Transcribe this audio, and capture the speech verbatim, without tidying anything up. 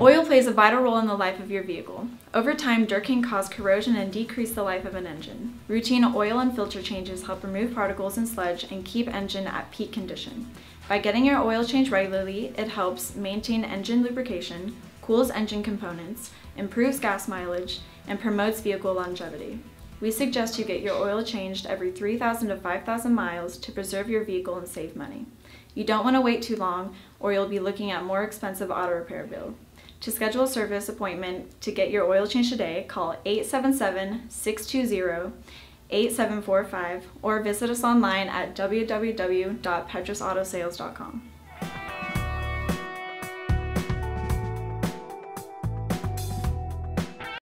Oil plays a vital role in the life of your vehicle. Over time, dirt can cause corrosion and decrease the life of an engine. Routine oil and filter changes help remove particles and sludge and keep engine at peak condition. By getting your oil changed regularly, it helps maintain engine lubrication, cools engine components, improves gas mileage, and promotes vehicle longevity. We suggest you get your oil changed every three thousand to five thousand miles to preserve your vehicle and save money. You don't want to wait too long, or you'll be looking at more expensive auto repair bill. To schedule a service appointment to get your oil change today, call eight seven seven, six two zero, eight seven four five or visit us online at w w w dot petrus auto sales dot com.